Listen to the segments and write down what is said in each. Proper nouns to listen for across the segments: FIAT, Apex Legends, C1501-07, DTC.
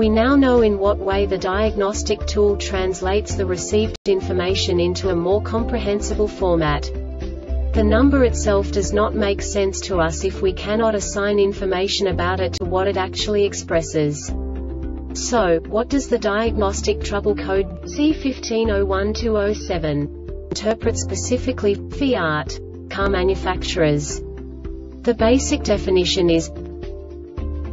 We now know in what way the diagnostic tool translates the received information into a more comprehensible format. The number itself does not make sense to us if we cannot assign information about it to what it actually expresses. So, what does the diagnostic trouble code C1501-07 interpret specifically for FIAT car manufacturers? The basic definition is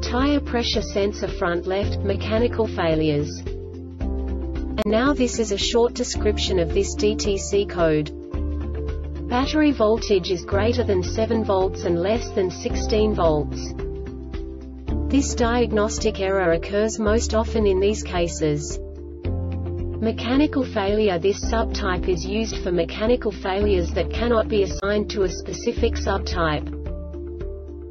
tire pressure sensor front left, mechanical failures. And now this is a short description of this DTC code. Battery voltage is greater than 7 volts and less than 16 volts. This diagnostic error occurs most often in these cases. Mechanical failure. This subtype is used for mechanical failures that cannot be assigned to a specific subtype.